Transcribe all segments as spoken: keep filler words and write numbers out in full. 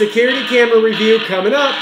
Security camera review coming up.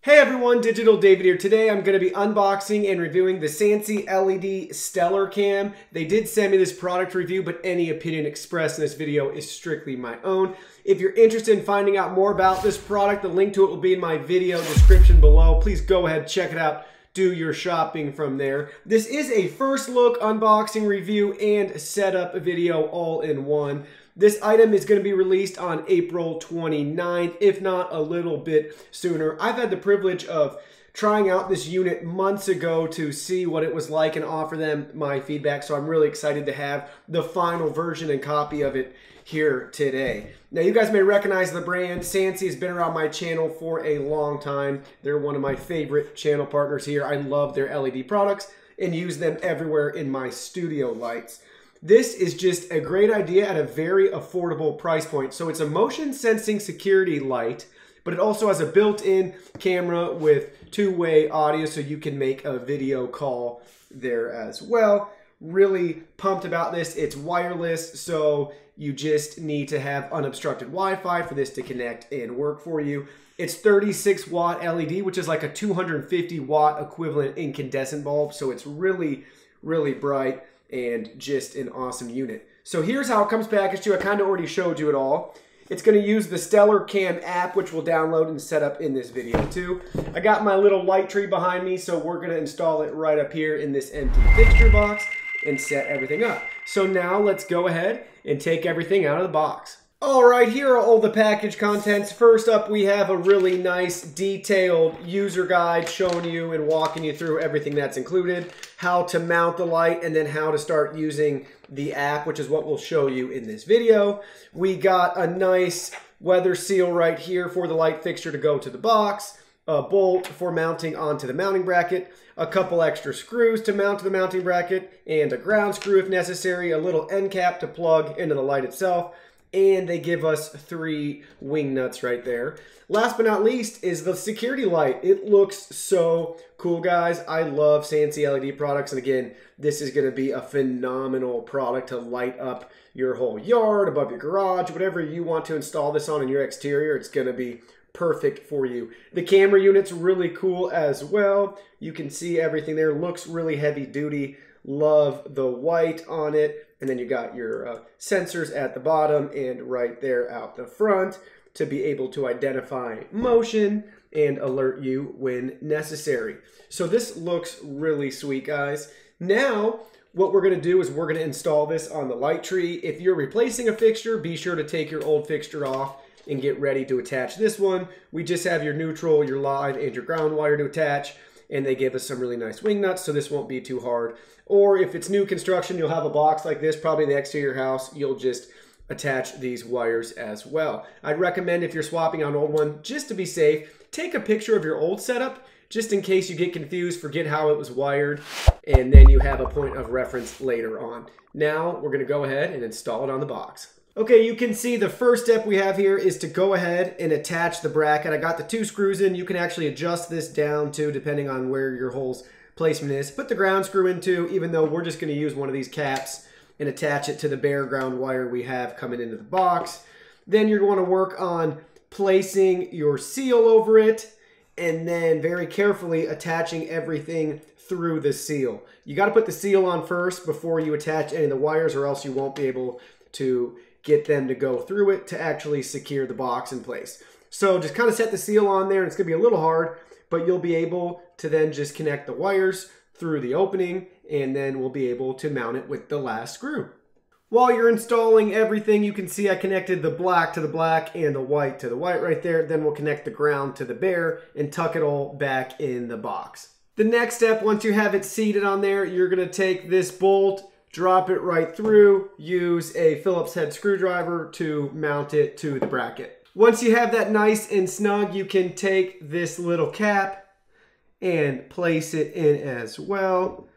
Hey everyone, Digital David here. Today I'm going to be unboxing and reviewing the Sansi L E D Stellar Cam. They did send me this product review, but any opinion expressed in this video is strictly my own. If you're interested in finding out more about this product, the link to it will be in my video description below. Please go ahead, check it out. Do your shopping from there. This is a first look, unboxing, review, and setup video all in one. This item is going to be released on April twenty-ninth, if not a little bit sooner. I've had the privilege of trying out this unit months ago to see what it was like and offer them my feedback, so I'm really excited to have the final version and copy of it here today. Now, you guys may recognize the brand. Sansi has been around my channel for a long time. They're one of my favorite channel partners here. I love their L E D products and use them everywhere in my studio lights. This is just a great idea at a very affordable price point. So it's a motion sensing security light, but it also has a built-in camera with two-way audio so you can make a video call there as well. Really pumped about this. It's wireless, so you just need to have unobstructed Wi-Fi for this to connect and work for you. It's thirty-six watt L E D, which is like a two hundred fifty watt equivalent incandescent bulb. So it's really, really bright and just an awesome unit. So here's how it comes packaged to you. I kind of already showed you it all. It's going to use the Stellar Cam app, which we'll download and set up in this video too. I got my little light tree behind me, so we're going to install it right up here in this empty fixture box and set everything up. So now let's go ahead and take everything out of the box. All right, here are all the package contents. First up, we have a really nice detailed user guide showing you and walking you through everything that's included, how to mount the light, and then how to start using the app, which is what we'll show you in this video. We got a nice weather seal right here for the light fixture to go to the box, a bolt for mounting onto the mounting bracket, a couple extra screws to mount to the mounting bracket, and a ground screw if necessary, a little end cap to plug into the light itself, and they give us three wing nuts right there. Last but not least is the security light. It looks so cool, guys. I love Sansi L E D products, and again, this is going to be a phenomenal product to light up your whole yard, above your garage, whatever you want to install this on in your exterior. It's going to be perfect for you. The camera unit's really cool as well. You can see everything there. Looks really heavy duty. Love the white on it. And then you got your uh, sensors at the bottom and right there out the front to be able to identify motion and alert you when necessary. So this looks really sweet, guys. Now, what we're going to do is we're going to install this on the light tree. If you're replacing a fixture, be sure to take your old fixture off and get ready to attach this one. We just have your neutral, your live, and your ground wire to attach, and they give us some really nice wing nuts, so this won't be too hard. Or if it's new construction, you'll have a box like this, probably next to your house, you'll just attach these wires as well. I'd recommend, if you're swapping on an old one, just to be safe, take a picture of your old setup, just in case you get confused, forget how it was wired, and then you have a point of reference later on. Now, we're gonna go ahead and install it on the box. Okay, you can see the first step we have here is to go ahead and attach the bracket. I got the two screws in. You can actually adjust this down too, depending on where your hole's placement is. Put the ground screw in too, even though we're just gonna use one of these caps and attach it to the bare ground wire we have coming into the box. Then you're gonna work on placing your seal over it and then very carefully attaching everything through the seal. You gotta put the seal on first before you attach any of the wires, or else you won't be able to get them to go through it to actually secure the box in place. So just kind of set the seal on there, and it's gonna be a little hard, but you'll be able to then just connect the wires through the opening, and then we'll be able to mount it with the last screw. While you're installing everything, you can see I connected the black to the black and the white to the white right there. Then we'll connect the ground to the bare and tuck it all back in the box. The next step, once you have it seated on there, you're gonna take this bolt, drop it right through, use a Phillips head screwdriver to mount it to the bracket. Once you have that nice and snug, you can take this little cap and place it in as well.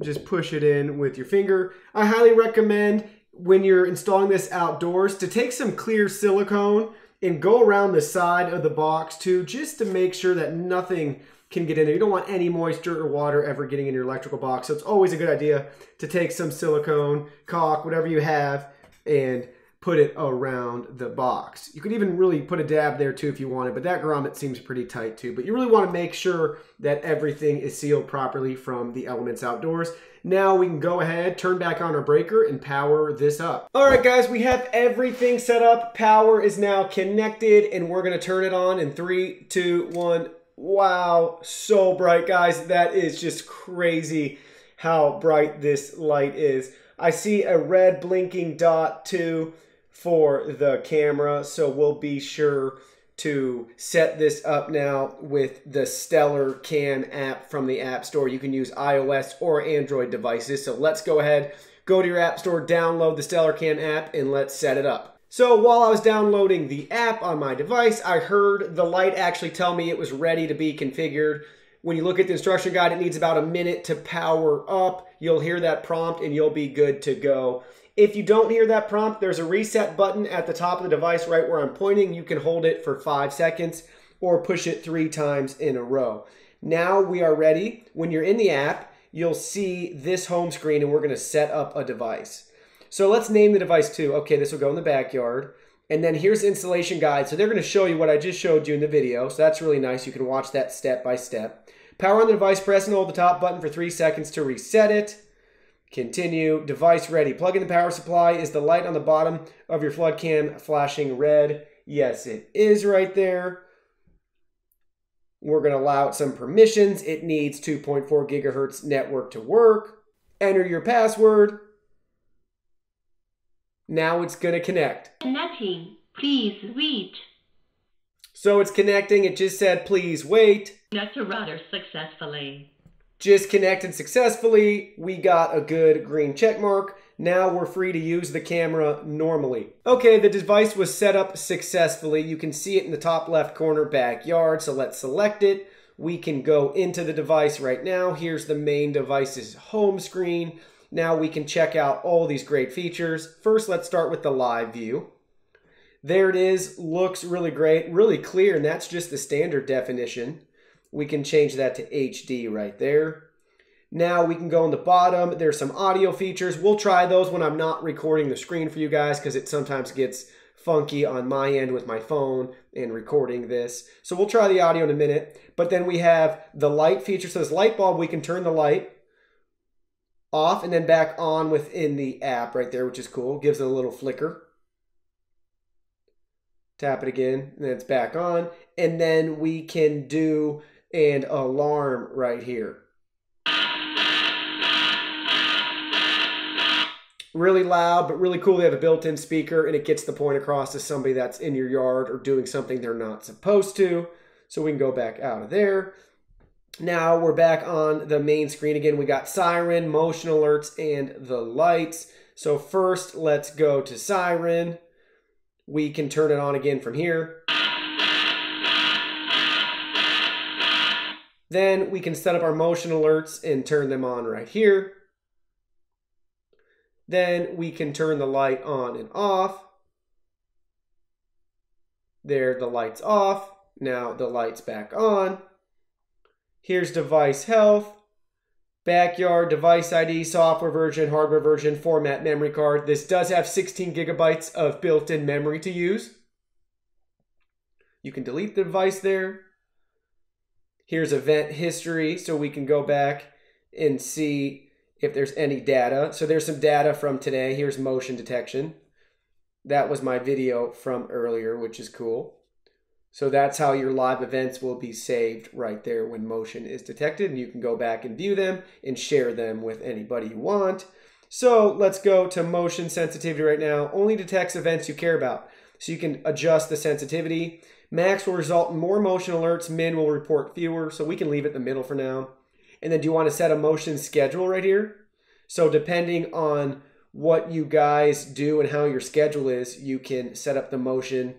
Just push it in with your finger. I highly recommend, when you're installing this outdoors, to take some clear silicone and go around the side of the box too, just to make sure that nothing can get in there. You don't want any moist dirt or water ever getting in your electrical box. So it's always a good idea to take some silicone, caulk, whatever you have, and put it around the box. You could even really put a dab there too if you wanted, but that grommet seems pretty tight too. But you really want to make sure that everything is sealed properly from the elements outdoors. Now we can go ahead, turn back on our breaker, and power this up. All right, guys, we have everything set up. Power is now connected, and we're going to turn it on in three, two, one. Wow, so bright, guys. That is just crazy how bright this light is. I see a red blinking dot too for the camera, so we'll be sure to set this up now with the Stellar Cam app from the App Store. You can use iOS or Android devices. So let's go ahead, go to your App Store, download the Stellar Cam app, and let's set it up. So while I was downloading the app on my device, I heard the light actually tell me it was ready to be configured. When you look at the instruction guide, it needs about a minute to power up. You'll hear that prompt and you'll be good to go. If you don't hear that prompt, there's a reset button at the top of the device right where I'm pointing. You can hold it for five seconds or push it three times in a row. Now we are ready. When you're in the app, you'll see this home screen and we're going to set up a device. So let's name the device too. Okay, this will go in the backyard. And then here's the installation guide. So they're going to show you what I just showed you in the video. So that's really nice. You can watch that step by step. Power on the device, press and hold the top button for three seconds to reset it. Continue. Device ready. Plug in the power supply. Is the light on the bottom of your flood cam flashing red? Yes, it is right there. We're going to allow it some permissions. It needs two point four gigahertz network to work. Enter your password. Now it's going to connect. Connecting. Please wait. So it's connecting. It just said, please wait. Connect to router successfully. Just connected successfully. We got a good green check mark. Now we're free to use the camera normally. Okay, the device was set up successfully. You can see it in the top left corner, backyard. So let's select it. We can go into the device right now. Here's the main device's home screen. Now we can check out all these great features. First, let's start with the live view. There it is. Looks really great, really clear, and that's just the standard definition. We can change that to H D right there. Now we can go on the bottom. There's some audio features. We'll try those when I'm not recording the screen for you guys because it sometimes gets funky on my end with my phone and recording this. So we'll try the audio in a minute. But then we have the light feature. So this light bulb, we can turn the light off and then back on within the app right there, which is cool. Gives it a little flicker. Tap it again, and then it's back on. And then we can do an alarm right here. Really loud, but really cool. They have a built-in speaker, and it gets the point across to somebody that's in your yard or doing something they're not supposed to. So we can go back out of there. Now we're back on the main screen again. We got siren, motion alerts, and the lights. So first, let's go to siren. We can turn it on again from here. Then we can set up our motion alerts and turn them on right here. Then we can turn the light on and off. There, the light's off. Now the light's back on. Here's device health, backyard, device I D, software version, hardware version, format, memory card. This does have sixteen gigabytes of built-in memory to use. You can delete the device there. Here's event history, so we can go back and see if there's any data. So there's some data from today. Here's motion detection. That was my video from earlier, which is cool. So that's how your live events will be saved right there when motion is detected. And you can go back and view them and share them with anybody you want. So let's go to motion sensitivity right now. Only detects events you care about. So you can adjust the sensitivity. Max will result in more motion alerts. Min will report fewer. So we can leave it in the middle for now. And then do you want to set a motion schedule right here? So depending on what you guys do and how your schedule is, you can set up the motion.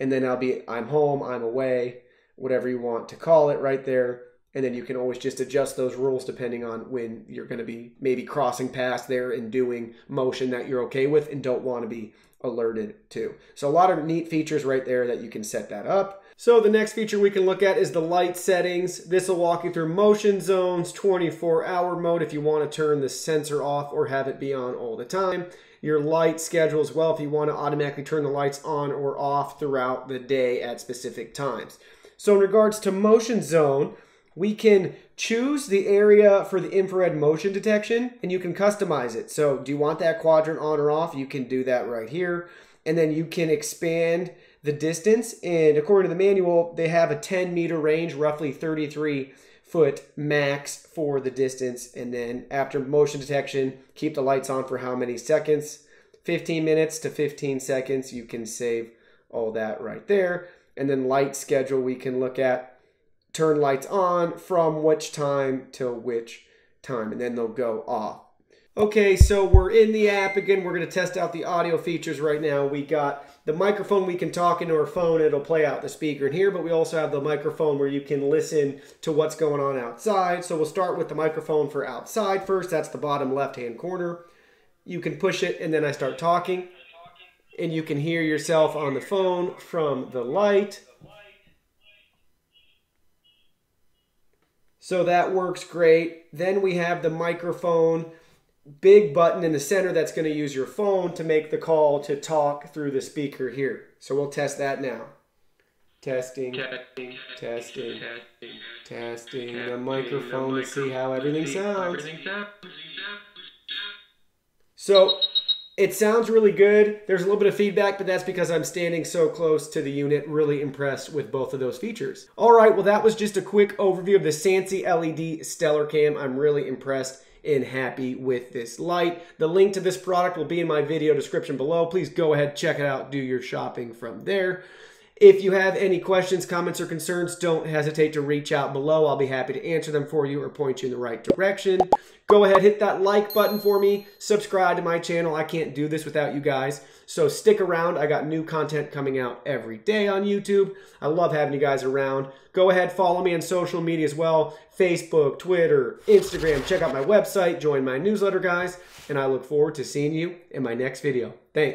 And then I'll be, I'm home, I'm away, whatever you want to call it right there. And then you can always just adjust those rules depending on when you're going to be maybe crossing past there and doing motion that you're okay with and don't want to be alerted to. So a lot of neat features right there that you can set that up. So the next feature we can look at is the light settings. This will walk you through motion zones, twenty-four hour mode if you want to turn the sensor off or have it be on all the time. Your light schedule as well if you want to automatically turn the lights on or off throughout the day at specific times. So in regards to motion zone, we can choose the area for the infrared motion detection and you can customize it. So do you want that quadrant on or off? You can do that right here. And then you can expand the distance, and according to the manual, they have a ten meter range, roughly thirty-three foot max for the distance. And then after motion detection, keep the lights on for how many seconds? fifteen minutes to fifteen seconds. You can save all that right there. And then light schedule, we can look at turn lights on from which time till which time, and then they'll go off. Okay, so we're in the app again. We're going to test out the audio features right now. We got the microphone, we can talk into our phone, it'll play out the speaker in here, but we also have the microphone where you can listen to what's going on outside. So we'll start with the microphone for outside first. That's the bottom left-hand corner. You can push it and then I start talking, and you can hear yourself on the phone from the light. So that works great. Then we have the microphone big button in the center that's going to use your phone to make the call to talk through the speaker here. So we'll test that now. Testing, testing, testing, testing, testing the microphone to see how everything sounds. So it sounds really good. There's a little bit of feedback, but that's because I'm standing so close to the unit. Really impressed with both of those features. All right, well, that was just a quick overview of the Sansi L E D Stellar Cam. I'm really impressed and happy with this light. The link to this product will be in my video description below. Please go ahead, check it out, do your shopping from there. If you have any questions, comments, or concerns, don't hesitate to reach out below. I'll be happy to answer them for you or point you in the right direction. Go ahead, hit that like button for me. Subscribe to my channel. I can't do this without you guys. So stick around. I got new content coming out every day on YouTube. I love having you guys around. Go ahead, follow me on social media as well. Facebook, Twitter, Instagram. Check out my website. Join my newsletter, guys. And I look forward to seeing you in my next video. Thanks.